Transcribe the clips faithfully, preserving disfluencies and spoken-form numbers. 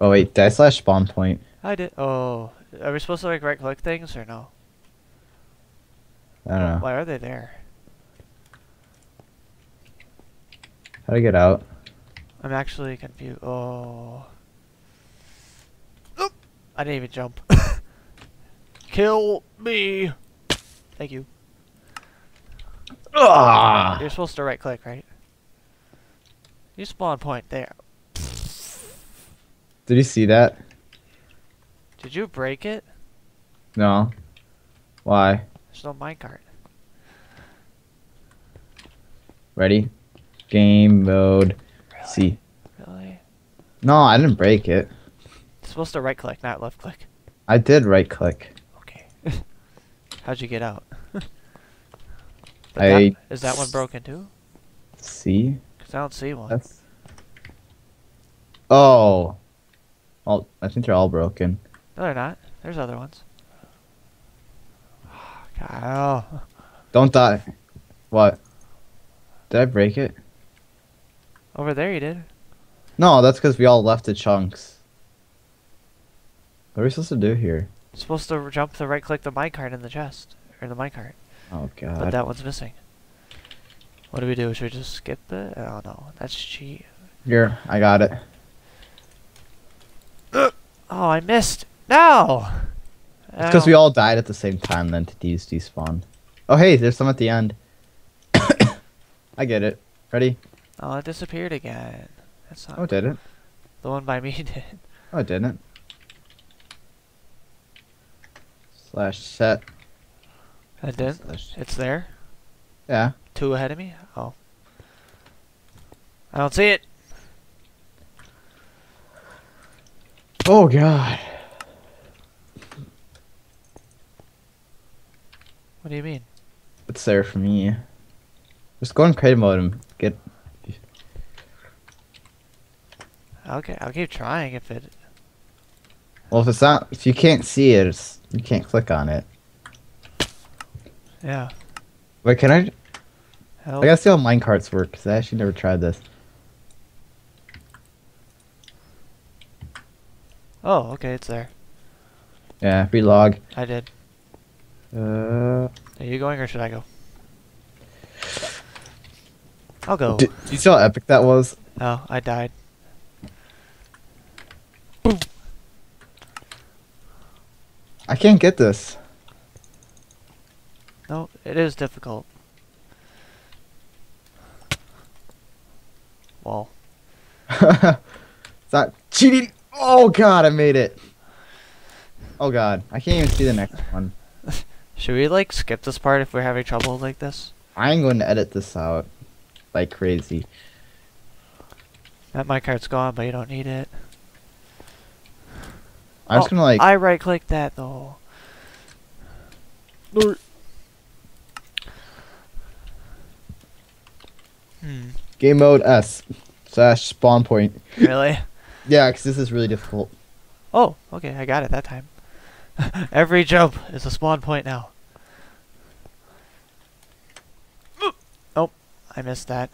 Oh wait, dash slash spawn point. I did. Oh, are we supposed to like right click things or no? I don't know. Why are they there? How do I get out? I'm actually confused. Oh. Oop! I didn't even jump. Kill me! Thank you. Ah! You're supposed to right click, right? You spawn point there. Did you see that? Did you break it? No. Why? There's no minecart. Ready? Game mode. Really? C. Really? No, I didn't break it. It's supposed to right click, not left click. I did right click. Okay. How'd you get out? I that, is that one broken too? See? Because I don't see one. That's... Oh. All, I think they're all broken. No, they're not. There's other ones. Oh, God. Oh. Don't die. What? Did I break it? Over there you did. No, that's because we all left the chunks. What are we supposed to do here? You're supposed to jump the right click the minecart in the chest. Or the minecart. Oh God. But that one's missing. What do we do? Should we just skip it? Oh no. That's cheat. Here, I got it. Oh, I missed. No! It's because we all died at the same time, then entities despawned. Oh hey, there's some at the end. I get it. Ready? Oh, it disappeared again. That's not. Oh, it didn't. The one by me did. Oh, it didn't. Slash set. I didn't. It's there? Yeah. Two ahead of me? Oh. I don't see it. Oh, God. What do you mean? It's there for me. Just go in creative mode and get... Okay, I'll keep trying if it... Well, if it's not... If you can't see it, it's, you can't click on it. Yeah. Wait, can I? Help. I gotta see how minecarts work because I actually never tried this. Oh, okay, it's there. Yeah, relog. I did. Uh. Are you going or should I go? I'll go. Did, did you see how epic that was? Oh, I died. Boom. I can't get this. No, it is difficult. Well. It's not cheating. Oh God, I made it. Oh God, I can't even see the next one. Should we like skip this part if we're having trouble like this? I'm going to edit this out like crazy. That minecart's gone, but you don't need it. I was oh, gonna like. I right clicked that though. No. Hmm. Game mode S slash spawn point. Really? Yeah, because this is really difficult. Oh, okay, I got it that time. Every jump is a spawn point now. Oh, I missed that.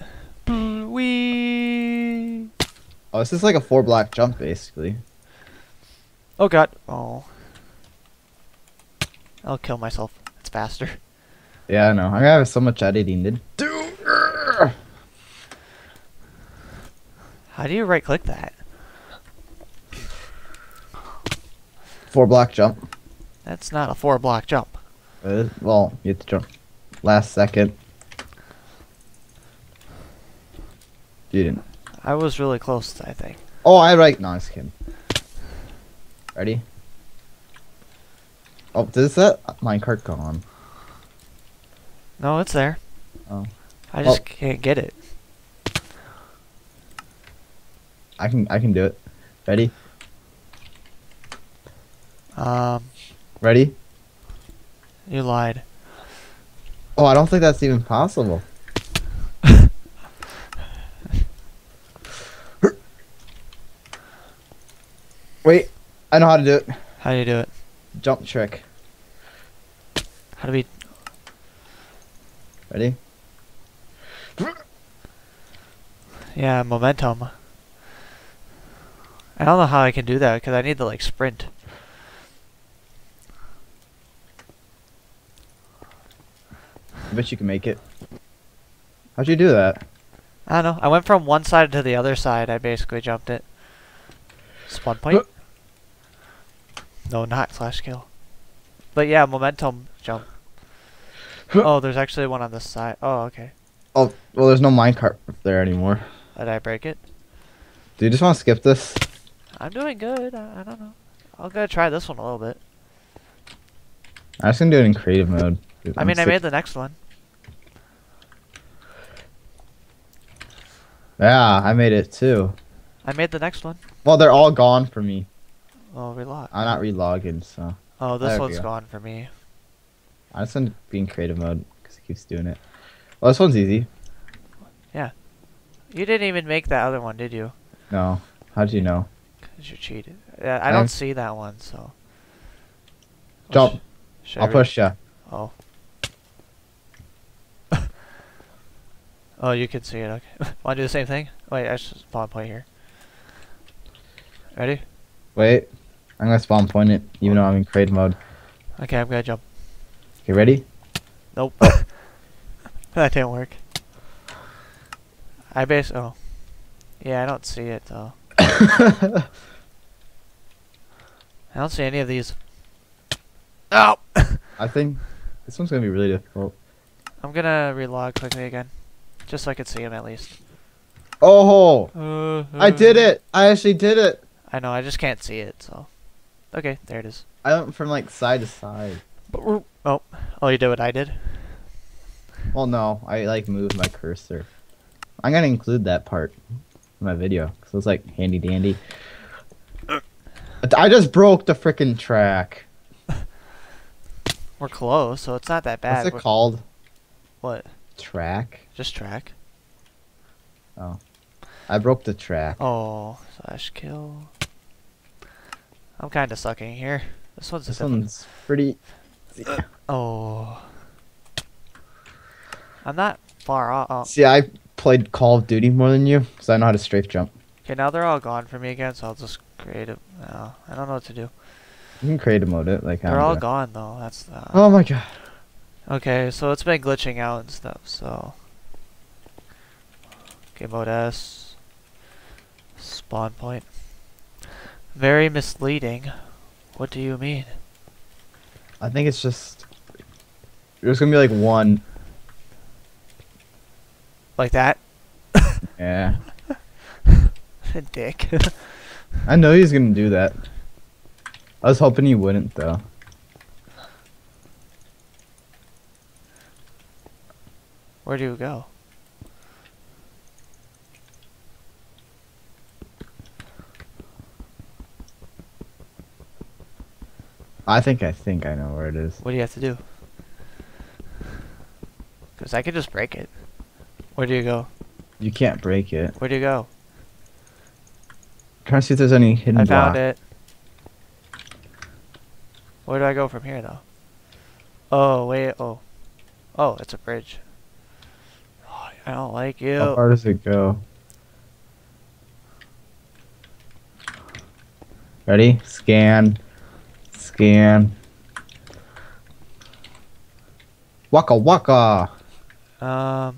Wee. Oh, this is like a four block jump basically. Oh God! Oh, I'll kill myself. It's faster. Yeah, I know. I have so much editing to do. How do you right click that? Four block jump. That's not a four block jump. Uh, well, you have to jump last second. You didn't. I was really close, I think. Oh, I right. No, I was kidding. Ready? Oh, does that minecart go on? No, it's there. Oh. I just oh. can't get it. I can I can do it. Ready? Um Ready? You lied. Oh, I don't think that's even possible. Wait, I know how to do it. How do you do it? Jump trick. How do we Ready? Yeah, momentum. I don't know how I can do that because I need to like sprint. I bet you can make it. How'd you do that? I don't know. I went from one side to the other side. I basically jumped it. Spawn point? No, not slash kill. But yeah, momentum jump. Oh, there's actually one on this side. Oh, okay. Oh, well, there's no minecart there anymore. Did I break it? Do you just want to skip this? I'm doing good. I, I don't know. I'll go try this one a little bit. I'm just going to do it in creative mode. Dude, I mean, sick. I made the next one. Yeah, I made it too. I made the next one. Well, they're all gone for me. Oh, relog. I'm not relogging, so. Oh, this one's gone for me. I just want to be in creative mode because it keeps doing it. Well, this one's easy. Yeah. You didn't even make that other one, did you? No. How'd you know? Because you cheated. Yeah, I, I don't am... see that one, so. Jump. Should I'll push ya. Oh. Oh, you can see it. Okay. Want to do the same thing? Wait, I should spawn point here. Ready? Wait. I'm going to spawn point it, even oh. though I'm in creative mode. Okay, I'm going to jump. Okay, ready? Nope. That didn't work. I base. Oh. Yeah, I don't see it, though. I don't see any of these. Ow! I think this one's going to be really difficult. I'm going to relog quickly again. Just so I could see him at least. Oh! Uh, uh. I did it! I actually did it! I know, I just can't see it, so. Okay, there it is. I went from like side to side. Oh, oh, you did what I did? Well, no, I like moved my cursor. I'm gonna include that part in my video, because it's like handy dandy. I just broke the frickin' track. We're close, so it's not that bad. What's it We're called? What? Track? Just track. Oh. I broke the track. Oh, slash kill. I'm kind of sucking here. This one's, this one's pretty... Yeah. Oh. I'm not far off. Oh. See, I played Call of Duty more than you, because I know how to strafe jump. Okay, now they're all gone for me again, so I'll just create it. No, I don't know what to do. You can create a mode it. Like, they're all gonna... gone, though. That's. Uh... Oh, my God. Okay, so it's been glitching out and stuff, so... Okay, mode S. Spawn point. Very misleading. What do you mean? I think it's just... There's gonna be like one. Like that? Yeah. Dick. I know he's gonna do that. I was hoping he wouldn't, though. Where do you go? I think I think I know where it is. What do you have to do? Because I could just break it. Where do you go? You can't break it. Where do you go? I'm trying to see if there's any hidden I block. Found it. Where do I go from here, though? Oh, wait. Oh. Oh, it's a bridge. I don't like you. How far does it go? Ready? Scan. Scan. Waka waka. Um.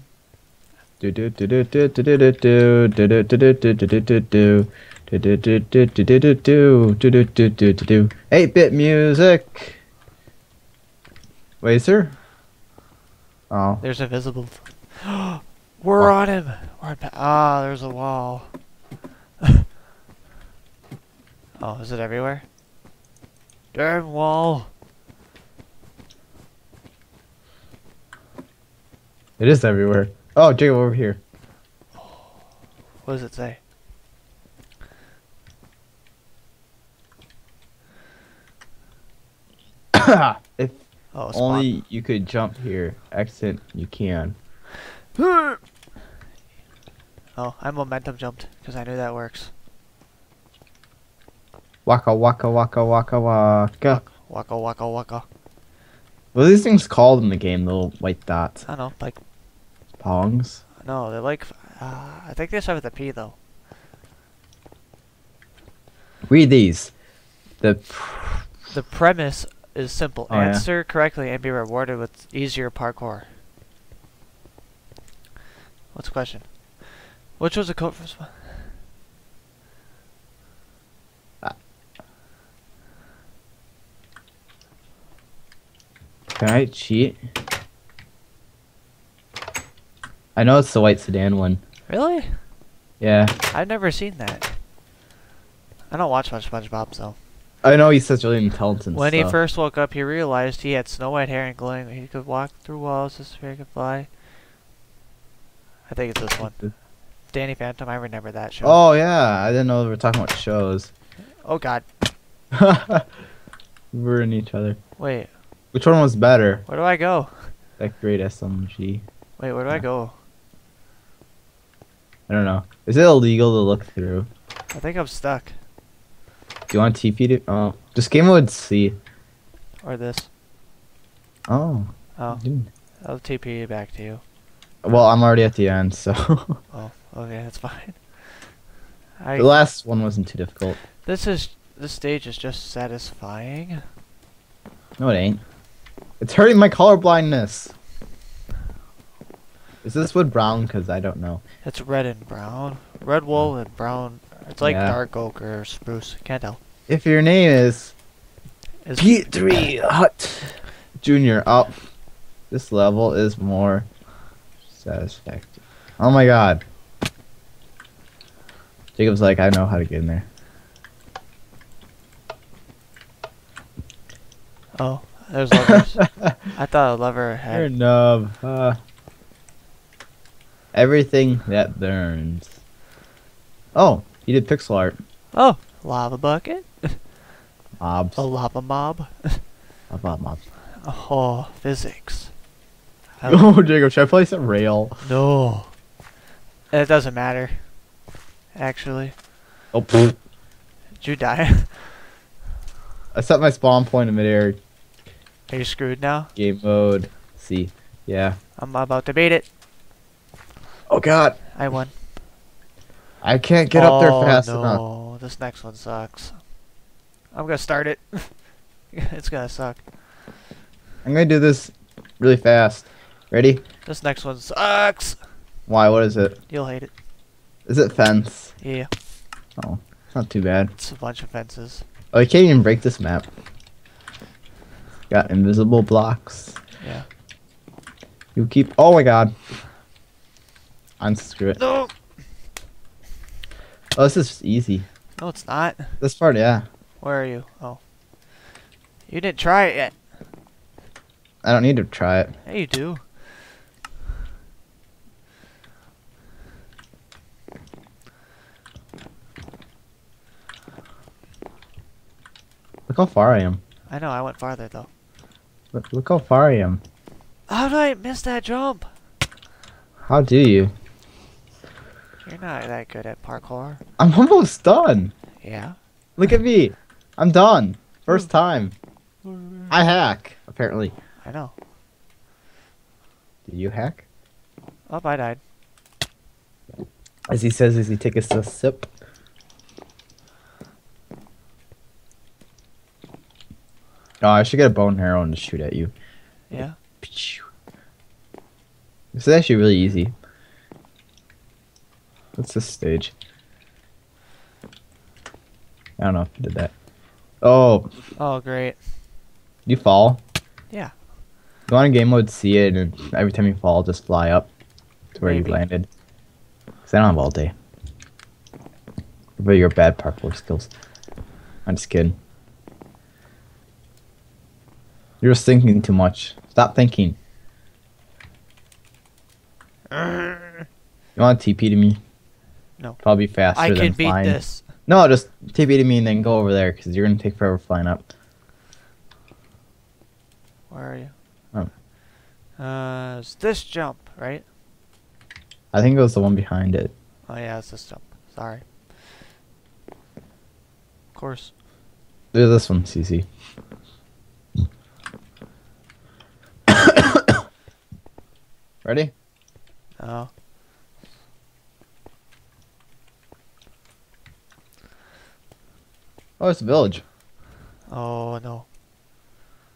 Do do do do do do do do do do do do do do do. Do do do do do do do do do do do do. eight bit music. Wait, sir. Oh. There's invisible. We're on him. We're on pa ah, there's a wall. Oh, is it everywhere? Damn wall. It is everywhere. Oh, Jacob, over here. What does it say? If oh, only you could jump here. Exit, you can. Oh, I momentum jumped because I knew that works. Waka waka waka waka waka. Waka waka waka. What are these things called in the game? Little white dots. I don't know, like pongs. No, they're like. Uh, I think they start with a P though. Read these. The pr the premise is simple. Oh, answer yeah. correctly and be rewarded with easier parkour. What's the question? Which was the code for this one? Ah. Can I cheat? I know it's the white sedan one. Really? Yeah. I've never seen that. I don't watch much SpongeBob, so. I know he's such really intelligent. When stuff. he first woke up, he realized he had snow white hair and glowing. He could walk through walls, his spirit could fly. I think it's this one. Danny Phantom, I remember that show. Oh, yeah. I didn't know we were talking about shows. Oh, God. We're in each other. Wait. Which one was better? Where do I go? That great S M G. Wait, where do yeah. I go? I don't know. Is it illegal to look through? I think I'm stuck. Do you want T P to... Oh. Just game mode C. Or this. Oh. Oh. Dude. I'll T P back to you. Well, I'm already at the end, so... Oh, okay, that's fine. I, the last one wasn't too difficult. This is... This stage is just satisfying. No, it ain't. It's hurting my colorblindness. Is this wood brown? Because I don't know. It's red and brown. Red wool and brown. It's like yeah. dark oak or spruce. Can't tell. If your name is... is Petri Hutt Junior Up. Oh, this level is more... satisfactory. Oh my God. Jacob's like, I know how to get in there. Oh, there's levers. I thought a lever had. You're a nub. Uh, everything that burns. Oh, he did pixel art. Oh, lava bucket. Mobs. A lava mob. Lava mobs. Oh, physics. Oh, Jacob, should I place a rail? No. It doesn't matter. Actually. Oh, pfft. Did you die? I set my spawn point in midair. Are you screwed now? Game mode. C. Yeah. I'm about to beat it. Oh, God. I won. I can't get oh, up there fast no. enough. Oh, this next one sucks. I'm going to start it. It's going to suck. I'm going to do this really fast. Ready? This next one sucks. Why? What is it? You'll hate it. Is it fence? Yeah. Oh, it's not too bad. It's a bunch of fences. Oh, you can't even break this map. Got invisible blocks. Yeah. You keep. Oh my God. Unscrew it. No. Oh, this is just easy. No, it's not. This part, yeah. Where are you? Oh. You didn't try it yet. I don't need to try it. Yeah, you do. Look how far I am. I know, I went farther though. Look, look how far I am. How do I miss that jump? How do you? You're not that good at parkour. I'm almost done. Yeah? Look at me. I'm done. First time. I hack, apparently. I know. Did you hack? Oh, I died. As he says, as he takes a sip. Oh, I should get a bow and arrow and just shoot at you. Yeah. This is actually really easy. What's this stage? I don't know if I did that. Oh. Oh, great. You fall? Yeah. Go on game mode, see it, and every time you fall, just fly up to where Maybe. you landed. Because I don't have all day. But your bad parkour skills. I'm just kidding. You're just thinking too much. Stop thinking. Uh, you want to T P to me? No. Probably faster I than can beat flying. this. No, just T P to me and then go over there because you're going to take forever flying up. Where are you? Oh. Uh, it's this jump, right? I think it was the one behind it. Oh yeah, it's this jump. Sorry. Of course. Do this one, C C. Ready? Oh. Oh, it's a village. Oh, no.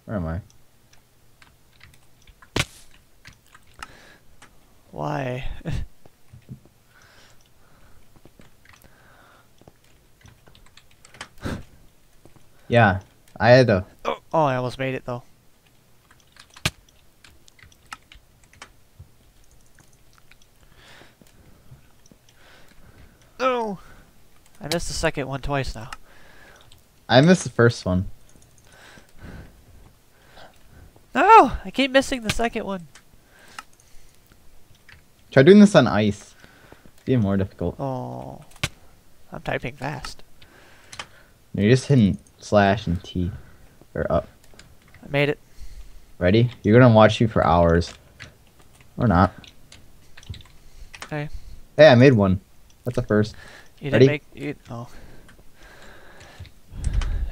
Where am I? Why? Yeah, I had to. Oh, oh, I almost made it, though. No! I missed the second one twice now. I missed the first one. No! I keep missing the second one. Try doing this on ice. It'd be more difficult. Oh. I'm typing fast. You're just hitting slash and T. Or up. I made it. Ready? You're gonna watch you for hours. Or not. Okay. Hey, I made one. That's a first. You didn't make you, oh.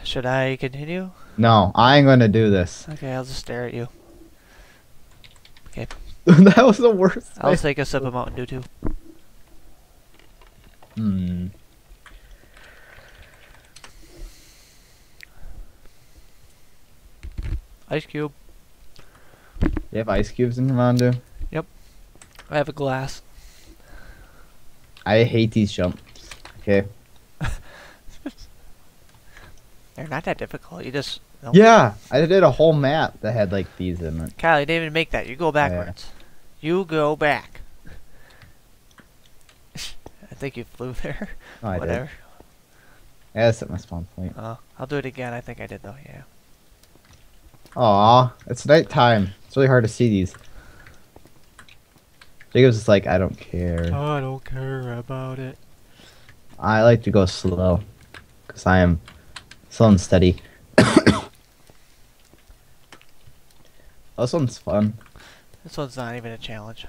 Should I continue? No, I'm gonna do this. Okay, I'll just stare at you. Okay. That was the worst. I'll take a sip of Mountain Dew too. Hmm. Ice cube. You have ice cubes in your Mountain Dew? Yep. I have a glass. I hate these jumps. Okay. They're not that difficult. You just. Nope. Yeah, I did a whole map that had like these in it. Kyle, you didn't even make that. You go backwards. Yeah. You go back. I think you flew there. Oh, I Whatever. Did. Yeah, that's at my spawn point. Uh, I'll do it again. I think I did though. Yeah. Aw, it's nighttime. It's really hard to see these. Jacob's just like, I don't care. Oh, I don't care about it. I like to go slow, cause I am slow and steady. This one's fun. This one's not even a challenge.